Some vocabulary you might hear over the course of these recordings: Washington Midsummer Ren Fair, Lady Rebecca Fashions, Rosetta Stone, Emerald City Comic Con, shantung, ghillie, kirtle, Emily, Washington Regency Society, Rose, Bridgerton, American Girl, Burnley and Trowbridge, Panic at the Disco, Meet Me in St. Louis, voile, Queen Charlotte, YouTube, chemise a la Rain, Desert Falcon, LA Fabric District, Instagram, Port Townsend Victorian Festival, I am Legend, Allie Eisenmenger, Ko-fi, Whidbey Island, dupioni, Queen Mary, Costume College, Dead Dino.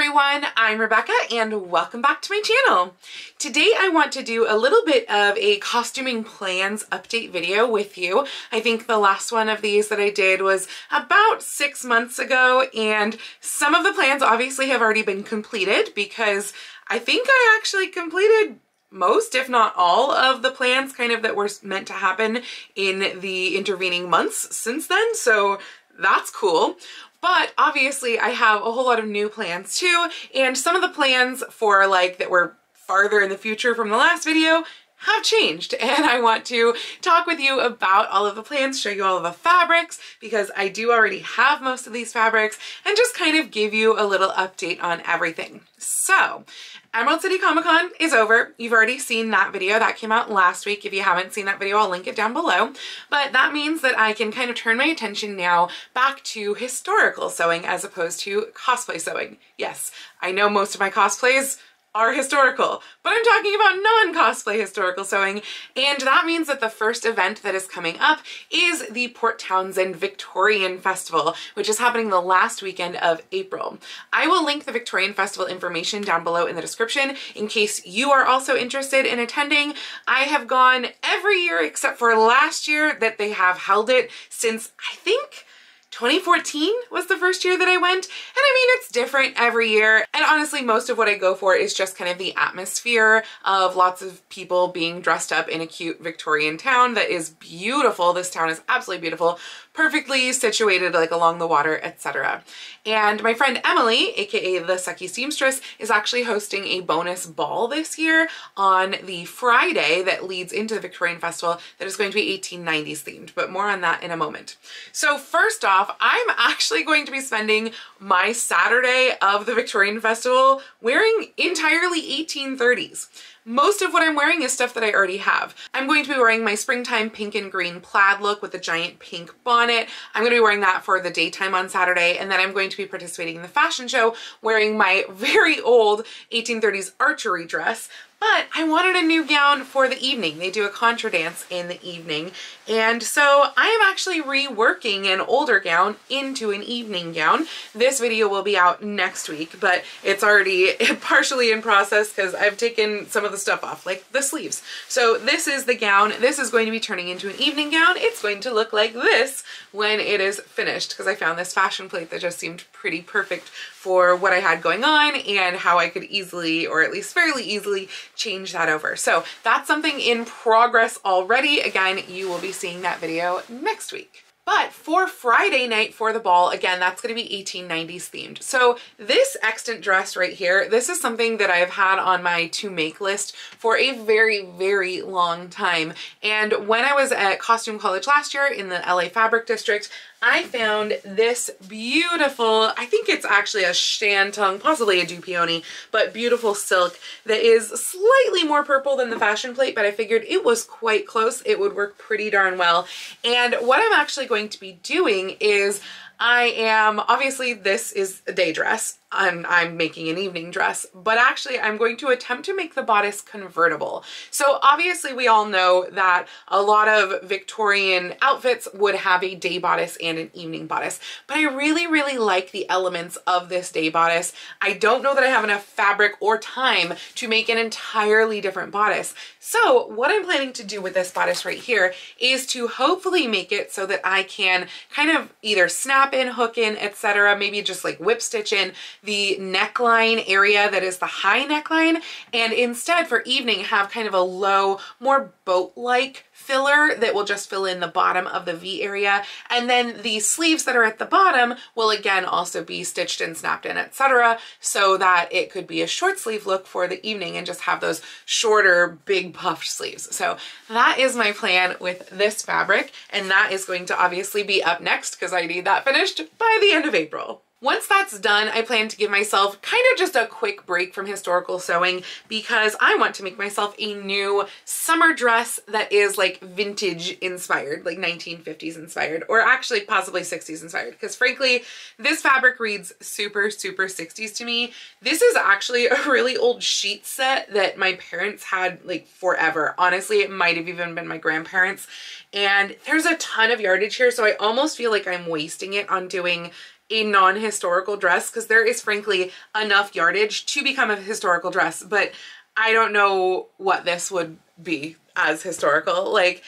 everyone, I'm Rebecca and welcome back to my channel. Today I want to do a little bit of a costuming plans update video with you. I think the last one of these that I did was about 6 months ago, and some of the plans obviously have already been completed because I think I actually completed most, if not all, of the plans kind of that were meant to happen in the intervening months since then, so that's cool. But obviously I have a whole lot of new plans too, and some of the plans for like that were farther in the future from the last video have changed, and I want to talk with you about all of the plans, show you all of the fabrics because I do already have most of these fabrics, and just kind of give you a little update on everything. So Emerald City Comic Con is over. You've already seen that video that came out last week. If you haven't seen that video, I'll link it down below. But that means that I can kind of turn my attention now back to historical sewing as opposed to cosplay sewing. Yes, I know most of my cosplays are historical, but I'm talking about non-cosplay historical sewing, and that means that the first event that is coming up is the Port Townsend Victorian Festival, which is happening the last weekend of April. I will link the Victorian Festival information down below in the description in case you are also interested in attending. I have gone every year except for last year that they have held it since, I think, 2014 was the first year that I went, and I mean it's different every year, and honestly most of what I go for is just kind of the atmosphere of lots of people being dressed up in a cute Victorian town that is beautiful. This town is absolutely beautiful, perfectly situated like along the water, etc. And my friend Emily, aka the Sucky Seamstress, is actually hosting a bonus ball this year on the Friday that leads into the Victorian Festival that is going to be 1890s themed, but more on that in a moment. So first off, I'm actually going to be spending my Saturday of the Victorian Festival wearing entirely 1830s. Most of what I'm wearing is stuff that I already have. I'm going to be wearing my springtime pink and green plaid look with a giant pink bonnet. I'm going to be wearing that for the daytime on Saturday, and then I'm going to be participating in the fashion show wearing my very old 1830s archery dress. But I wanted a new gown for the evening. They do a contra dance in the evening, and so I am actually reworking an older gown into an evening gown. This video will be out next week, but it's already partially in process because I've taken some of the stuff off, like the sleeves. So this is the gown. This is going to be turning into an evening gown. It's going to look like this when it is finished because I found this fashion plate that just seemed pretty perfect for what I had going on and how I could easily, or at least fairly easily, change that over. So that's something in progress already. Again, you will be seeing that video next week. But for Friday night for the ball, again, that's going to be 1890s themed. So this extant dress right here, this is something that I've had on my to make list for a very, very long time. And when I was at Costume College last year in the LA Fabric District, I found this beautiful, I think it's actually a shantung, possibly a dupioni, but beautiful silk that is slightly more purple than the fashion plate, but I figured it was quite close. It would work pretty darn well. And what I'm actually going to be doing is I am, obviously this is a day dress, and I'm making an evening dress, but actually I'm going to attempt to make the bodice convertible. So obviously we all know that a lot of Victorian outfits would have a day bodice and an evening bodice, but I really, really like the elements of this day bodice. I don't know that I have enough fabric or time to make an entirely different bodice. So what I'm planning to do with this bodice right here is to hopefully make it so that I can kind of either snap in, hook in, etc., maybe just like whip stitch in the neckline area that is the high neckline, and instead for evening have kind of a low, more boat-like filler that will just fill in the bottom of the V area, and then the sleeves that are at the bottom will again also be stitched and snapped in, etc., so that it could be a short sleeve look for the evening and just have those shorter big puffed sleeves. So that is my plan with this fabric, and that is going to obviously be up next because I need that finished by the end of April. Once that's done, I plan to give myself kind of just a quick break from historical sewing because I want to make myself a new summer dress that is like vintage inspired, like 1950s inspired, or actually possibly 60s inspired, because frankly, this fabric reads super, super 60s to me. This is actually a really old sheet set that my parents had like forever. Honestly, it might have even been my grandparents. And there's a ton of yardage here, so I almost feel like I'm wasting it on doing a non-historical dress, because there is frankly enough yardage to become a historical dress, but I don't know what this would be as historical. Like,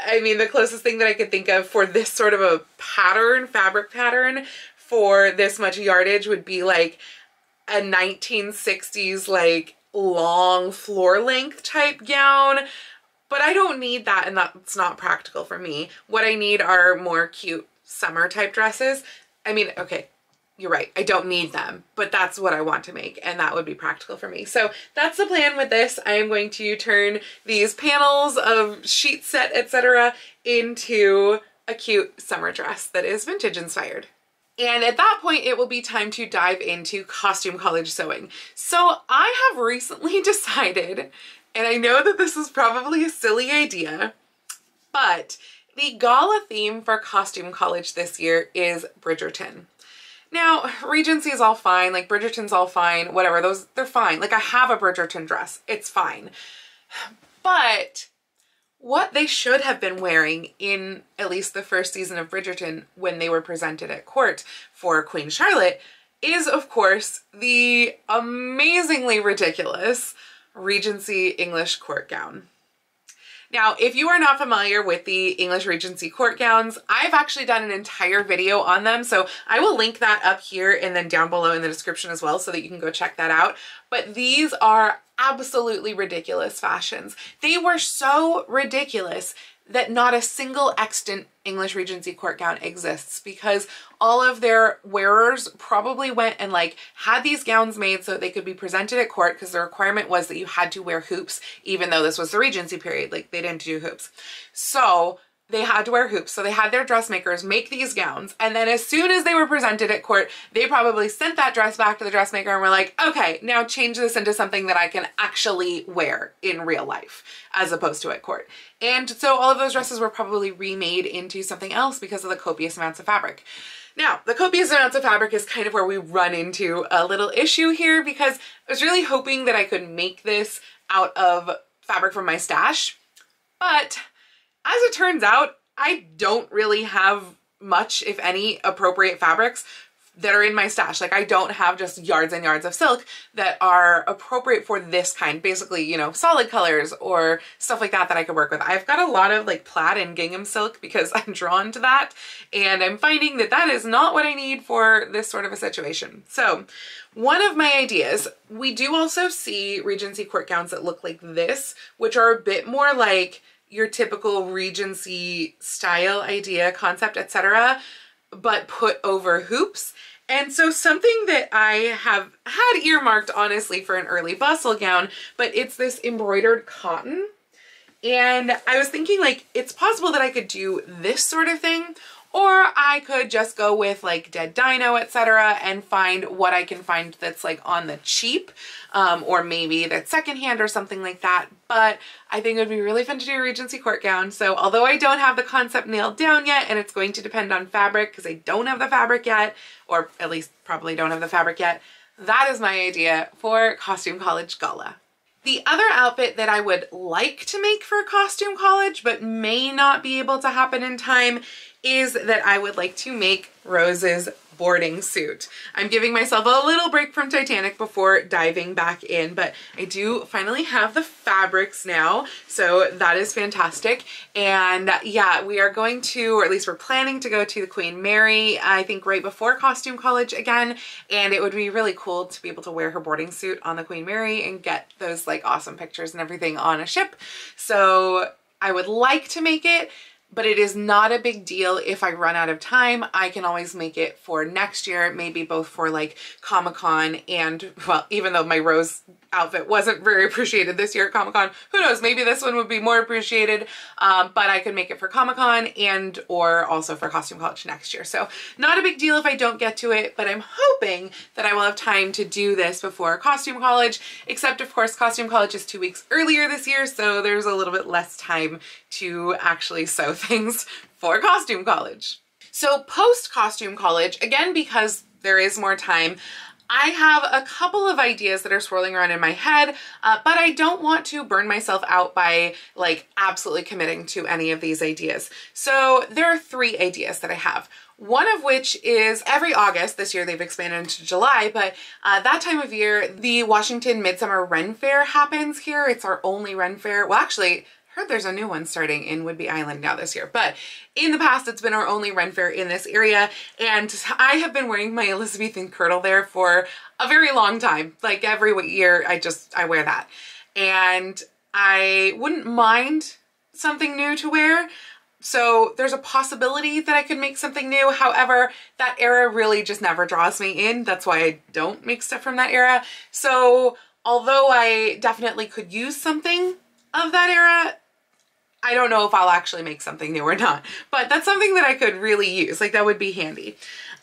I mean, the closest thing that I could think of for this sort of a pattern, fabric pattern, for this much yardage would be like a 1960s, like, long floor length type gown. But I don't need that, and that's not practical for me. What I need are more cute summer type dresses. I mean, okay, you're right, I don't need them, but that's what I want to make, and that would be practical for me. So that's the plan with this. I am going to turn these panels of sheet set, etc., into a cute summer dress that is vintage inspired. And at that point, it will be time to dive into Costume College sewing. So I have recently decided, and I know that this is probably a silly idea, but the gala theme for Costume College this year is Bridgerton. Now, Regency is all fine, like Bridgerton's all fine, whatever, those, they're fine. Like, I have a Bridgerton dress, it's fine. But what they should have been wearing in at least the first season of Bridgerton, when they were presented at court for Queen Charlotte, is of course the amazingly ridiculous Regency English court gown. Now, if you are not familiar with the English Regency court gowns, I've actually done an entire video on them, so I will link that up here and then down below in the description as well, so that you can go check that out. But these are absolutely ridiculous fashions. They were so ridiculous that not a single extant English Regency court gown exists, because all of their wearers probably went and like had these gowns made so they could be presented at court, because the requirement was that you had to wear hoops, even though this was the Regency period, like they didn't do hoops. So they had to wear hoops. So they had their dressmakers make these gowns, and then as soon as they were presented at court, they probably sent that dress back to the dressmaker and were like, okay, now change this into something that I can actually wear in real life as opposed to at court. And so all of those dresses were probably remade into something else because of the copious amounts of fabric. Now, the copious amounts of fabric is kind of where we run into a little issue here, because I was really hoping that I could make this out of fabric from my stash, but as it turns out, I don't really have much, if any, appropriate fabrics that are in my stash. Like, I don't have just yards and yards of silk that are appropriate for this kind, basically, you know, solid colors or stuff like that that I could work with. I've got a lot of like plaid and gingham silk because I'm drawn to that, and I'm finding that that is not what I need for this sort of a situation. So one of my ideas, we do also see Regency court gowns that look like this, which are a bit more like your typical Regency style idea, concept, etc., but put over hoops. And so something that I have had earmarked, honestly, for an early bustle gown, but it's this embroidered cotton. And I was thinking, like, it's possible that I could do this sort of thing, or I could just go with like Dead Dino, etc., and find what I can find that's like on the cheap, or maybe that's secondhand or something like that. But I think it would be really fun to do a Regency court gown. So although I don't have the concept nailed down yet, and it's going to depend on fabric because I don't have the fabric yet, or at least probably don't have the fabric yet, that is my idea for Costume College Gala. The other outfit that I would like to make for Costume College, but may not be able to happen in time, is that I would like to make Rose's boarding suit. I'm giving myself a little break from Titanic before diving back in, but I do finally have the fabrics now, so that is fantastic. And yeah, we are going to, or at least we're planning to go to the Queen Mary, I think right before Costume College again, and it would be really cool to be able to wear her boarding suit on the Queen Mary and get those like awesome pictures and everything on a ship. So I would like to make it, but it is not a big deal if I run out of time. I can always make it for next year, maybe both for like Comic-Con and, well, even though my Rose outfit wasn't very appreciated this year at Comic-Con, who knows, maybe this one would be more appreciated, but I could make it for Comic-Con and or also for Costume College next year. So not a big deal if I don't get to it, but I'm hoping that I will have time to do this before Costume College, except of course Costume College is 2 weeks earlier this year, so there's a little bit less time to actually sew things for Costume College. So post Costume College, again, because there is more time, I have a couple of ideas that are swirling around in my head, but I don't want to burn myself out by like absolutely committing to any of these ideas. So there are three ideas that I have. one of which is every August. This year they've expanded into July, but that time of year, the Washington Midsummer Ren Fair happens here. It's our only Ren Fair. Well, actually, I heard there's a new one starting in Whidbey Island now this year, but in the past, it's been our only Ren Fair in this area, and I have been wearing my Elizabethan kirtle there for a very long time. Like every year, I wear that, and I wouldn't mind something new to wear. So there's a possibility that I could make something new. However, that era really just never draws me in. That's why I don't make stuff from that era. So although I definitely could use something of that era, I don't know if I'll actually make something new or not, but that's something that I could really use. Like that would be handy.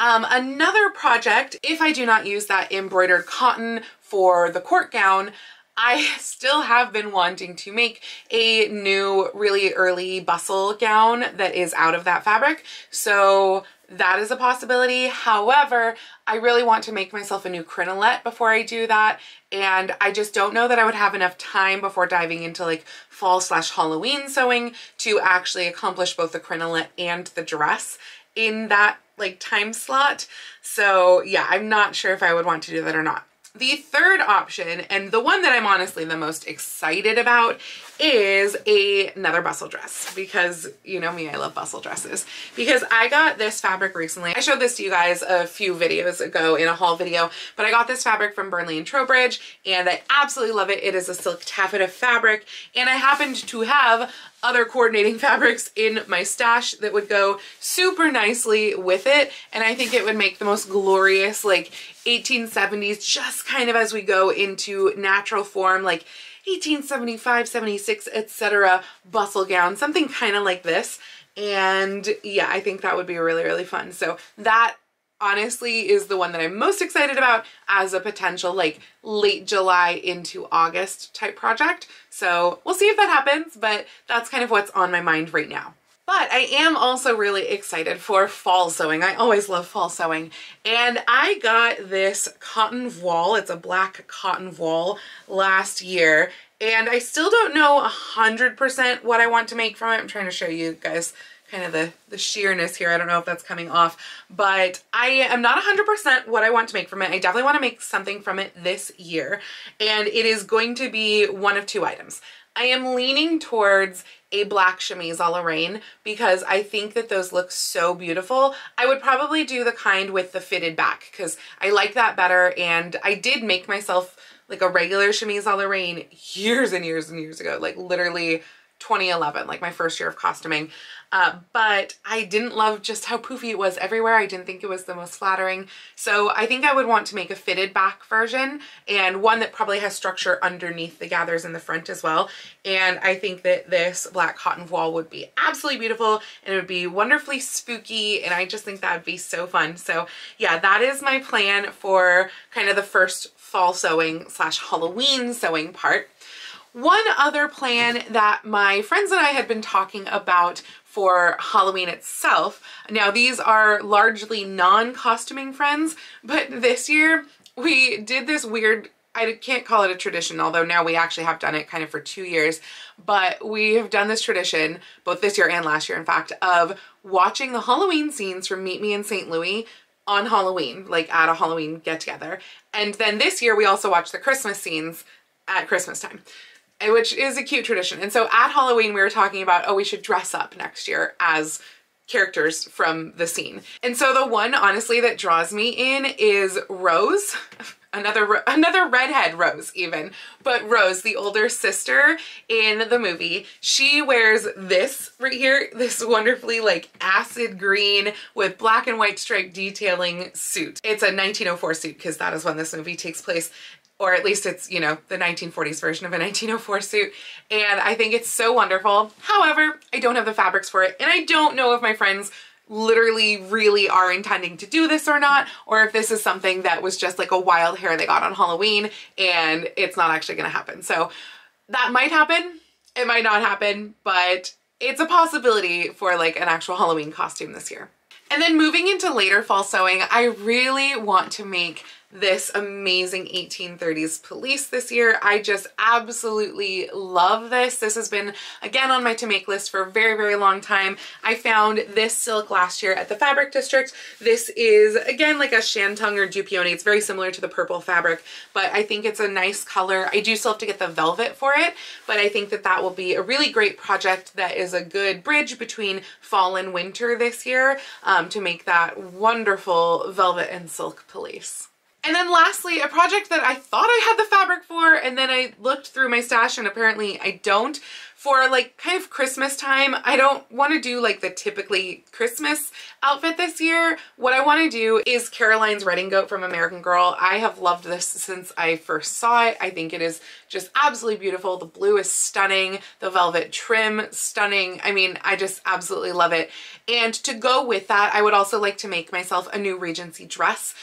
Another project, if I do not use that embroidered cotton for the court gown, I still have been wanting to make a new really early bustle gown that is out of that fabric. So that is a possibility. However, I really want to make myself a new crinolette before I do that. And I just don't know that I would have enough time before diving into like fall/Halloween sewing to actually accomplish both the crinolette and the dress in that like time slot. So yeah, I'm not sure if I would want to do that or not. The third option, and the one that I'm honestly the most excited about, is another bustle dress, because you know me, I love bustle dresses, because I got this fabric recently. I showed this to you guys a few videos ago in a haul video, but I got this fabric from Burnley and Trowbridge, and I absolutely love it. It is a silk taffeta fabric, and I happened to have other coordinating fabrics in my stash that would go super nicely with it, and I think it would make the most glorious like 1870s, just kind of as we go into natural form, like 1875, 76, etc. bustle gown, something kind of like this. And yeah, I think that would be really, really fun. So that honestly is the one that I'm most excited about as a potential like late July into August type project. So we'll see if that happens, but that's kind of what's on my mind right now. But I am also really excited for fall sewing. I always love fall sewing. And I got this cotton voile. It's a black cotton voile last year. And I still don't know 100% what I want to make from it. I'm trying to show you guys kind of the sheerness here. I don't know if that's coming off, but I am not 100% what I want to make from it. I definitely want to make something from it this year. And it is going to be one of two items. I am leaning towards a black chemise a la Rain, because I think that those look so beautiful. I would probably do the kind with the fitted back, because I like that better. And I did make myself like a regular chemise a la Rain years and years and years ago, like literally 2011, like my first year of costuming. But I didn't love just how poofy it was everywhere. I didn't think it was the most flattering. So I think I would want to make a fitted back version, and one that probably has structure underneath the gathers in the front as well. And I think that this black cotton voile would be absolutely beautiful, and it would be wonderfully spooky. And I just think that would be so fun. So yeah, that is my plan for kind of the first fall sewing slash Halloween sewing part. One other plan that my friends and I had been talking about for Halloween itself. Now, these are largely non-costuming friends, but this year we did this weird, I can't call it a tradition, although now we actually have done it kind of for 2 years, but we have done this tradition both this year and last year, in fact, of watching the Halloween scenes from Meet Me in St. Louis on Halloween, like at a Halloween get-together. And then this year we also watched the Christmas scenes at Christmas time, which is a cute tradition. And so at Halloween, we were talking about, oh, we should dress up next year as characters from the scene. And so the one, honestly, that draws me in is Rose, another redhead Rose even, but Rose, the older sister in the movie. She wears this right here, this wonderfully like acid green with black and white stripe detailing suit. It's a 1904 suit, because that is when this movie takes place. Or at least it's, you know, the 1940s version of a 1904 suit. And I think it's so wonderful. However, I don't have the fabrics for it. And I don't know if my friends literally really are intending to do this or not, or if this is something that was just like a wild hair they got on Halloween and it's not actually gonna happen. So that might happen, it might not happen, but it's a possibility for like an actual Halloween costume this year. And then moving into later fall sewing, I really want to make this amazing 1830s police this year. I just absolutely love this. This has been, again, on my to make list for a very, very long time. I found this silk last year at the Fabric District. This is, again, like a shantung or dupioni. It's very similar to the purple fabric, but I think it's a nice color. I do still have to get the velvet for it, but I think that that will be a really great project that is a good bridge between fall and winter this year to make that wonderful velvet and silk pelisse. And then lastly, a project that I thought I had the fabric for, and then I looked through my stash and apparently I don't. For like kind of Christmas time, I don't want to do like the typically Christmas outfit this year. What I want to do is Caroline's Red and Goat from American Girl. I have loved this since I first saw it. I think it is just absolutely beautiful. The blue is stunning. The velvet trim, stunning. I mean, I just absolutely love it. And to go with that, I would also like to make myself a new Regency dress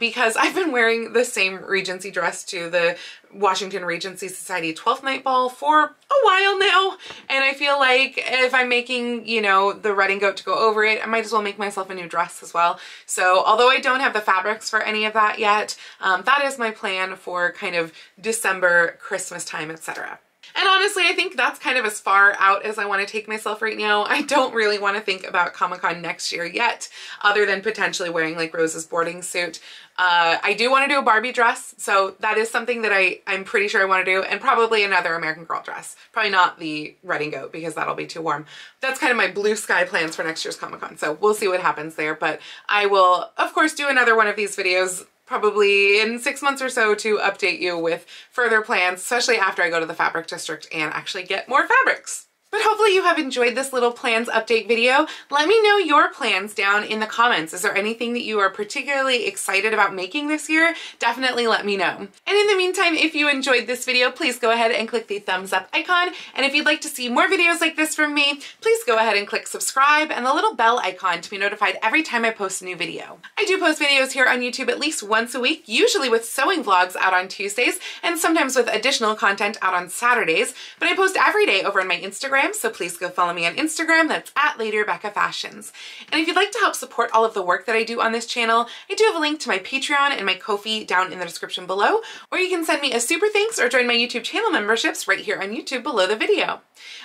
because I've been wearing the same Regency dress to the Washington Regency Society 12th night ball for a while now, and I feel like if I'm making, you know, the Red and Goat to go over it, I might as well make myself a new dress as well. So although I don't have the fabrics for any of that yet, that is my plan for kind of December, Christmas time, etc. And honestly, I think that's kind of as far out as I want to take myself right now. I don't really want to think about Comic-Con next year yet, other than potentially wearing like Rose's boarding suit. I do want to do a Barbie dress, so that is something that I'm pretty sure I want to do, and probably another American Girl dress. Probably not the Red and Goat because that'll be too warm. That's kind of my blue sky plans for next year's Comic-Con, so we'll see what happens there. But I will, of course, do another one of these videos probably in 6 months or so to update you with further plans, especially after I go to the Fabric District and actually get more fabrics. But hopefully you have enjoyed this little plans update video. Let me know your plans down in the comments. Is there anything that you are particularly excited about making this year? Definitely let me know. And in the meantime, if you enjoyed this video, please go ahead and click the thumbs up icon. And if you'd like to see more videos like this from me, please go ahead and click subscribe and the little bell icon to be notified every time I post a new video. I do post videos here on YouTube at least once a week, usually with sewing vlogs out on Tuesdays and sometimes with additional content out on Saturdays, but I post every day over on my Instagram. So please go follow me on Instagram. That's at Lady Rebecca Fashions. And if you'd like to help support all of the work that I do on this channel, I do have a link to my Patreon and my Ko-fi down in the description below, or you can send me a super thanks or join my YouTube channel memberships right here on YouTube below the video.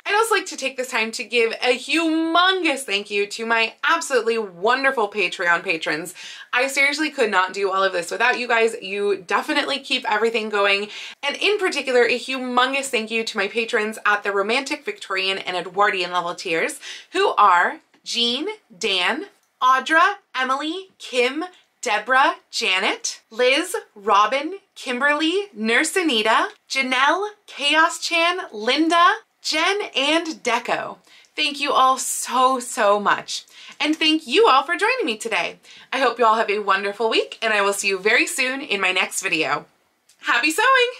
I'd also like to take this time to give a humongous thank you to my absolutely wonderful Patreon patrons. I seriously could not do all of this without you guys. You definitely keep everything going. And in particular, a humongous thank you to my patrons at the Romantic, Victorian, and Edwardian level tiers, who are Jean, Dan, Audra, Emily, Kim, Deborah, Janet, Liz, Robin, Kimberly, Nurse Anita, Janelle, Chaos Chan, Linda, Jen, and Deco. Thank you all so, so much. And thank you all for joining me today. I hope you all have a wonderful week, and I will see you very soon in my next video. Happy sewing!